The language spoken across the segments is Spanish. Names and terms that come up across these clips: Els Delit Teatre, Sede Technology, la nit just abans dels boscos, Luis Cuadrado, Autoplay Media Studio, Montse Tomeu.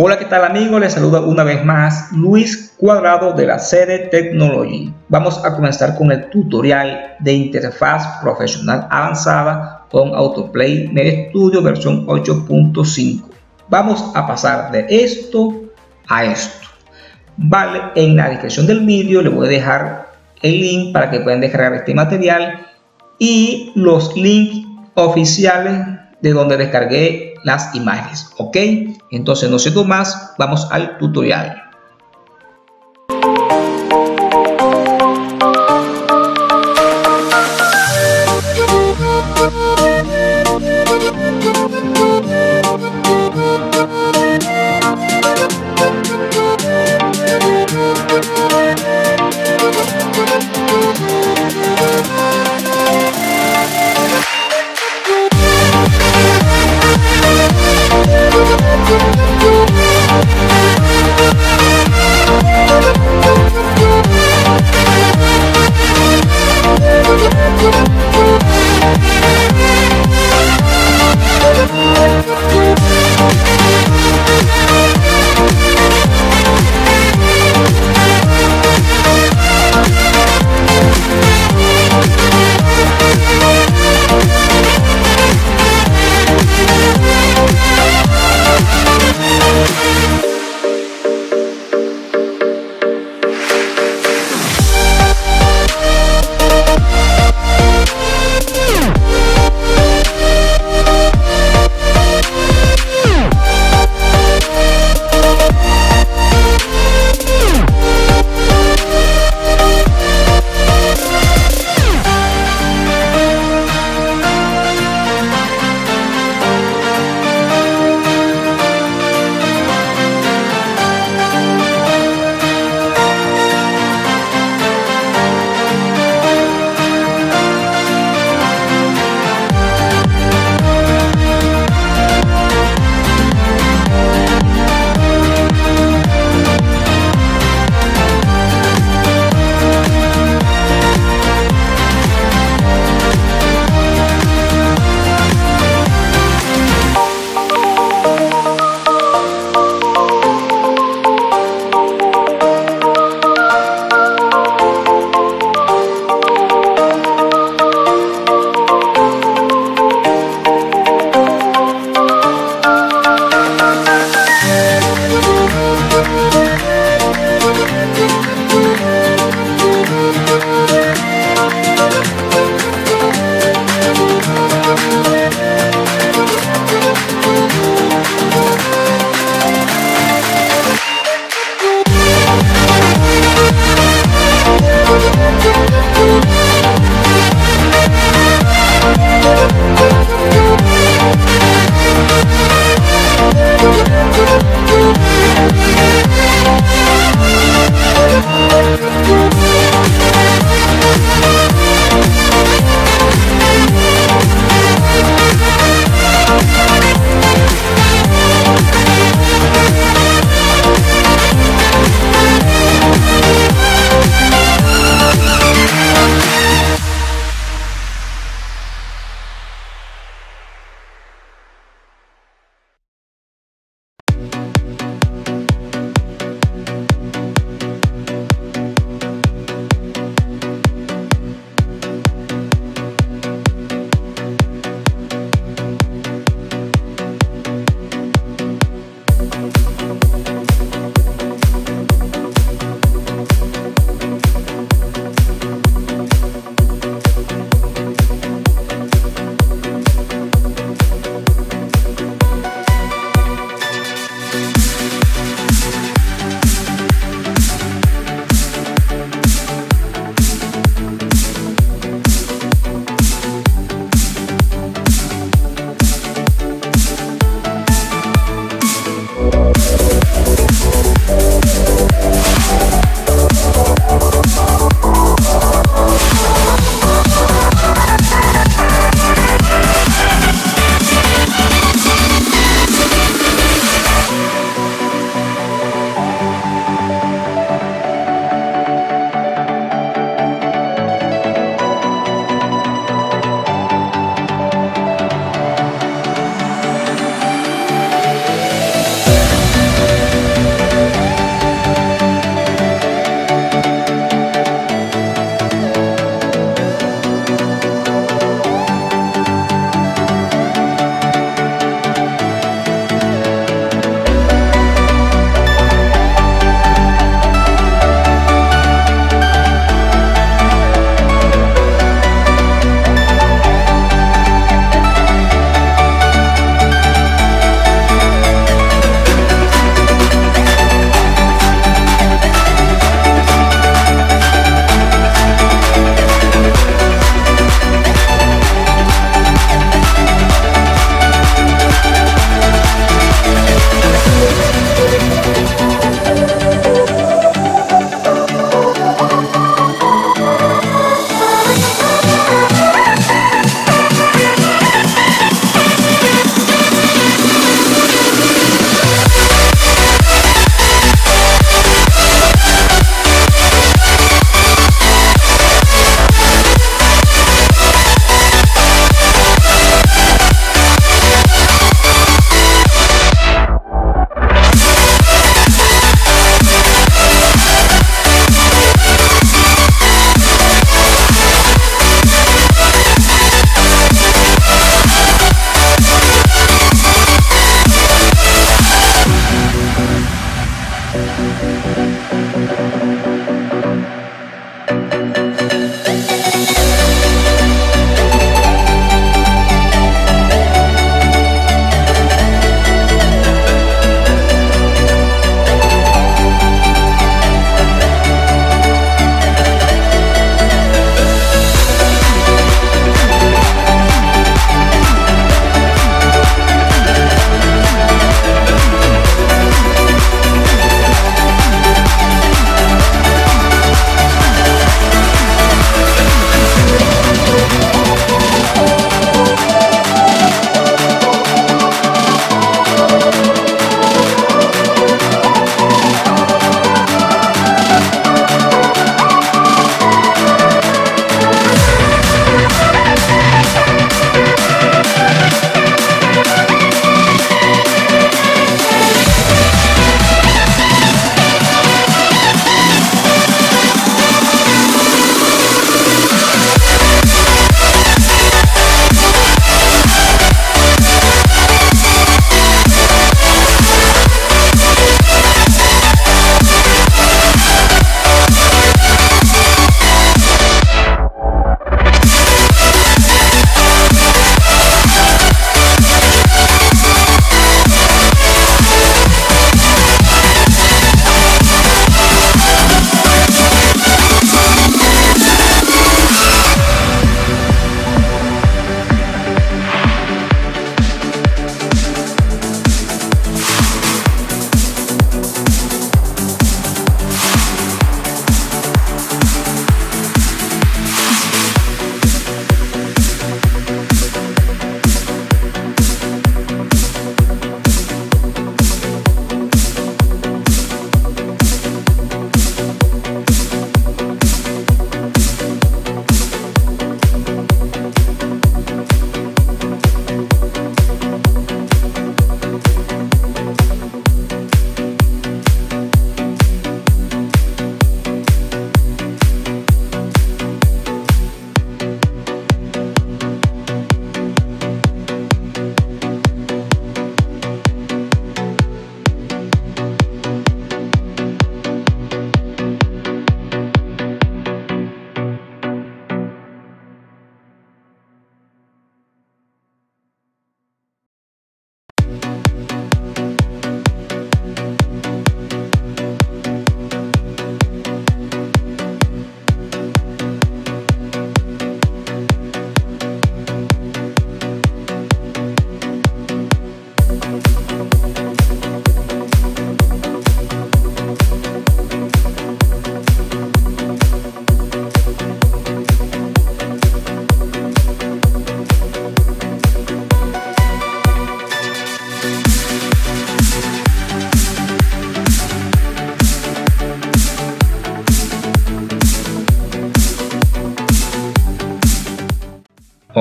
Hola, ¿qué tal amigos? Les saluda una vez más Luis Cuadrado de la Sede Technology. Vamos a comenzar con el tutorial de interfaz profesional avanzada con Autoplay Media Studio versión 8.5. Vamos a pasar de esto a esto. Vale, en la descripción del vídeo les voy a dejar el link para que puedan descargar este material y los links oficiales de donde descargué las imágenes, ok. Entonces, no siendo más, vamos al tutorial.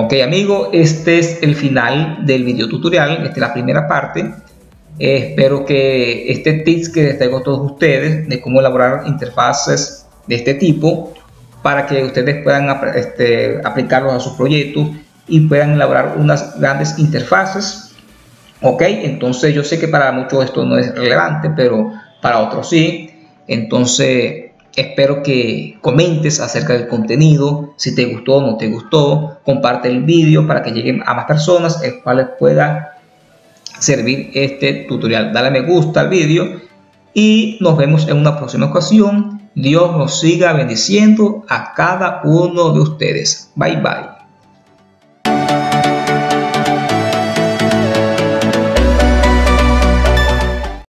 Ok, amigo, este es el final del video tutorial, esta es la primera parte. Espero que este tips que les traigo a todos ustedes de cómo elaborar interfaces de este tipo para que ustedes puedan aplicarlos a sus proyectos y puedan elaborar unas grandes interfaces. Ok, entonces yo sé que para muchos esto no es relevante, pero para otros sí. Entonces espero que comentes acerca del contenido, si te gustó o no te gustó. Comparte el vídeo para que lleguen a más personas el cual les pueda servir este tutorial. Dale me gusta al vídeo y nos vemos en una próxima ocasión. Dios nos siga bendiciendo a cada uno de ustedes. Bye bye.